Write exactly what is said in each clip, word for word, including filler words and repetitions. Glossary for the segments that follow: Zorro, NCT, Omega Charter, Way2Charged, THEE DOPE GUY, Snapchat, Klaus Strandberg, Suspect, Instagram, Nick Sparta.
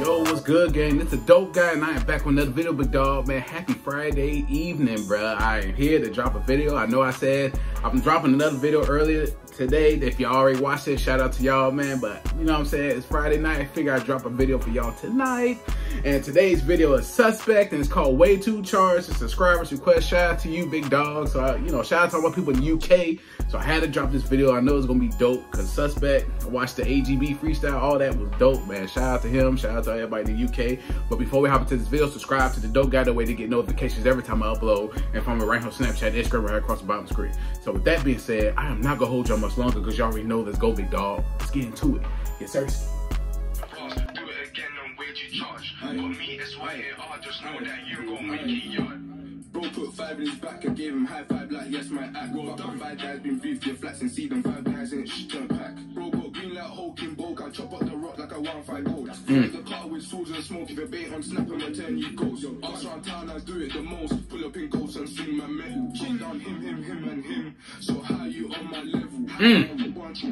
Yo, what's good, gang? It's the Dope Guy, and I am back with another video, big dog. Man, happy Friday evening, bro. I am here to drop a video. I know I said I'm dropping another video earlier today. If y'all already watched it, shout out to y'all, man. But you know what I'm saying? It's Friday night. I figure I drop a video for y'all tonight. And today's video is Suspect, and it's called Way two Charged. It's subscribers request. Shout out to you, big dog. So, I, you know, shout out to all my people in the U K. So I had to drop this video. I know it's going to be dope because Suspect, I watched the A G B freestyle. All that was dope, man. Shout out to him. Shout out to everybody in the U K. But before we hop into this video, subscribe to the Dope Guy, the way to get notifications every time I upload. And follow me right here on Snapchat, Instagram, right across the bottom screen. So with that being said, I am not going to hold y'all much longer because y'all already know. Let's go, big dog. Let's get into it. Yes, sir. For me, it's why it all just know that you gon' make it, yard. Bro put five in his back, I gave him high five like yes, my act. Go down, five guys been beefed your flats and see them five guys in shit turn pack. Bro got green like Hulking Bulk, I chop up the rock like I want five gold. Mm. The car with swords and smoke, if it bait on snap and return you goes. Us round town, I do it the most. Pull up in ghosts and sing my metal. Chin down him, him, him and him. So how you on my level? Mm.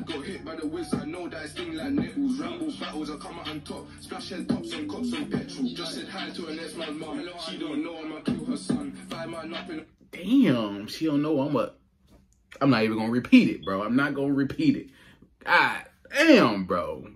Got hit by the whiz, I know that it's thing like nipples. Rambles, battles, I come out on top. Splash head tops and cops and petrol. Just said hi to her next man's mum. She don't know I'm gonna kill her son. Five man up in. Damn, she don't know I'm a. I'm not even gonna repeat it, bro. I'm not gonna repeat it. God damn, bro.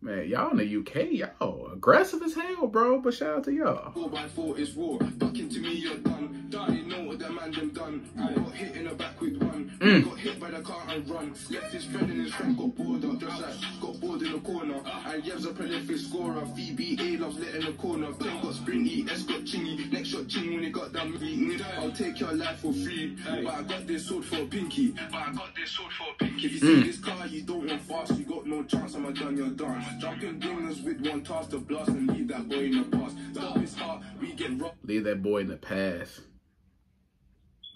Man, y'all in the U K, y'all aggressive as hell, bro. But shout out to y'all. Four by four is war. Bucking to me, you're done. Dying, know what that man them done. I got hit in the back with one. Mm. Got hit by the car and run. Left his friend and his friend got bored up. Just like got bored in the corner. And Yev's a prolific scorer. V B A loves lit in the corner. Then got sprinty, S got chingy. Next shot chingy when he got that meeting. I'll take your life for free. But I got this sword for a pinky. But I got this sword for a pinky. If you see mm. this car, you don't want fast. You got no chance. I'm a done, you're done. Drunken gamers with one toss to blast and leave that boy in the past. Stop his heart, we get robbed. Leave that boy in the past.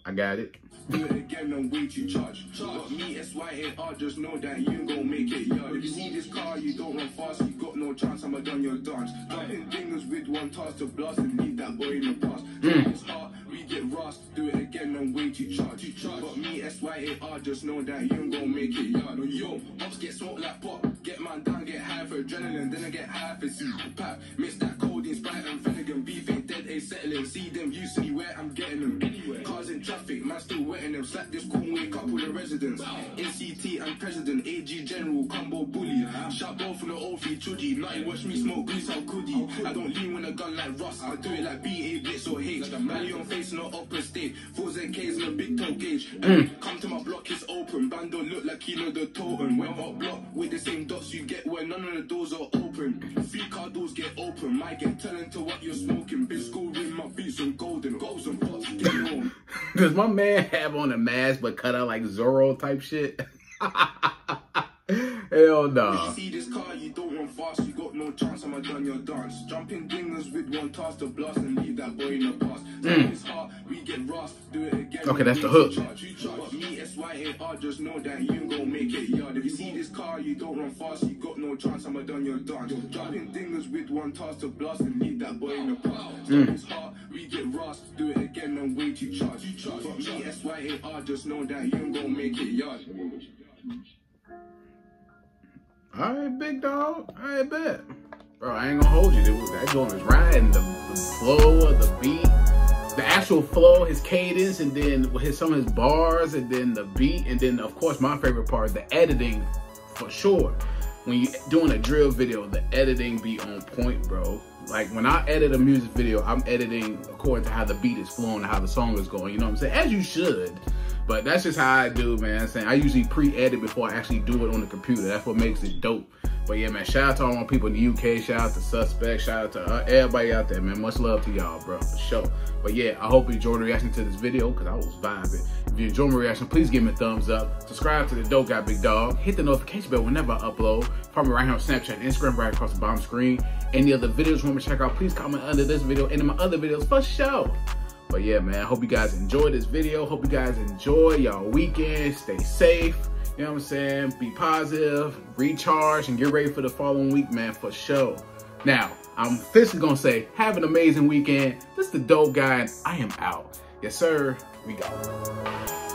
I got it. Do it again and wait you charge. Charge me, it's why it all just know that you ain't gonna make it, yo. If you see this car, you don't run fast, you got no chance, I'ma done your dance. Drunken gamers with one toss to blast and leave that boy in the past. Stop his heart, we get rust. Do it again and wait you charge. You charge. But me, it's why it all just know that you ain't gonna make it, yo. Yo, ups get smoked like pop. Get man down, get high for adrenaline, then I get high for pap. Mix that cold in Sprite and Finnegan, beef ain't dead, ain't settling. See them, you see where I'm getting them. Anyway, cars in traffic, man still wetting them. Slap this cool, wake up with the residents. Wow. N C T and President, A G General, combo bully. Wow. Shout ball from the old free chuddy. Nutty, watch me smoke grease, how could he? I don't lean when I gun like Russ, I do it like B A, Blitz or H. Mally on face, not upper state. Fours and K's in a big toe gauge. Mm. Come to my block, it's open. Bando look like he know the totem. Went up block with the same dog. You get where none of the doors are open. Three car doors get open. Mike get telling to what you're smoking. Bitch, go ring my beats on golden. Goals and pots. Does my man have on a mask but cut out like Zorro type shit? Hell nah. If you see this car, you don't run fast. You got no chance. I'ma done your dance. Jumping dingers with one task to blast and leave that boy in the past. Mm. It's hard. We get rust. Do it again. Okay, that's the hook. But me, it's why it all just know that you ain't gonna make it, yard. If you see this car, you don't run fast. You got no chance. I'ma done your dance. Jumping dingers with one task to blast and leave that boy in the past. Mm. It's hard. We get rust. Do it again and way too charged. But me, it's why it all just know that you ain't gonna make it, yard. All right, big dog. I bet, bro. I ain't gonna hold you. Dude. That joint was riding the, the flow of the beat, the actual flow, his cadence, and then his some of his bars, and then the beat, and then of course my favorite part, the editing, for sure. When you doing a drill video, the editing be on point, bro. Like when I edit a music video, I'm editing according to how the beat is flowing, how the song is going. You know what I'm saying? As you should. But that's just how I do, man. I'm saying I usually pre-edit before I actually do it on the computer. That's what makes it dope. But yeah, man, shout out to all my people in the U K. Shout out to Suspect. Shout out to everybody out there, man. Much love to y'all, bro, for sure. But yeah, I hope you enjoyed the reaction to this video because I was vibing. If you enjoyed my reaction, please give me a thumbs up. Subscribe to the Dope Guy, big dog. Hit the notification bell whenever I upload. Follow me right here on Snapchat and Instagram, right across the bottom screen. Any other videos you want me to check out, please comment under this video and in my other videos for sure. But yeah, man, I hope you guys enjoyed this video. Hope you guys enjoy y'all weekend. Stay safe. You know what I'm saying? Be positive, recharge, and get ready for the following week, man, for sure. Now, I'm officially going to say, have an amazing weekend. This is the Dope Guy, and I am out. Yes, sir. We go.